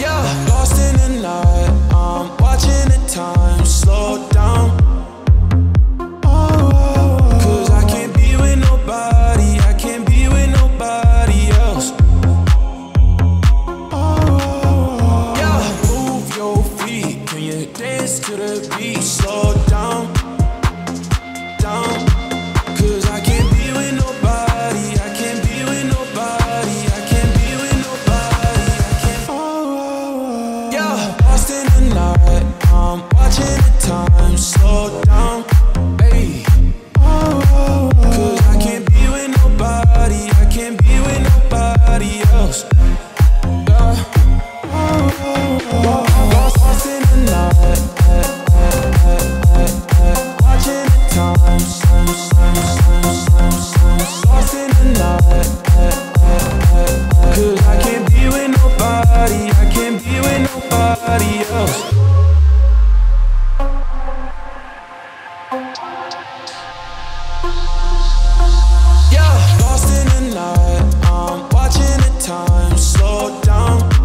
Yeah, lost in the night, I'm watching the time slow down. Cause I can't be with nobody, I can't be with nobody else. Yeah, move your feet, can you dance to the beat? Slow down, down. I'm watching the time slow down, hey. Cause I can't be with nobody, I can't be with nobody else. Lost in the night, watching the time. Lost in the night, cause I can't be with nobody, I can't be with nobody else. Yeah, lost in the night, I'm watching the time slow down.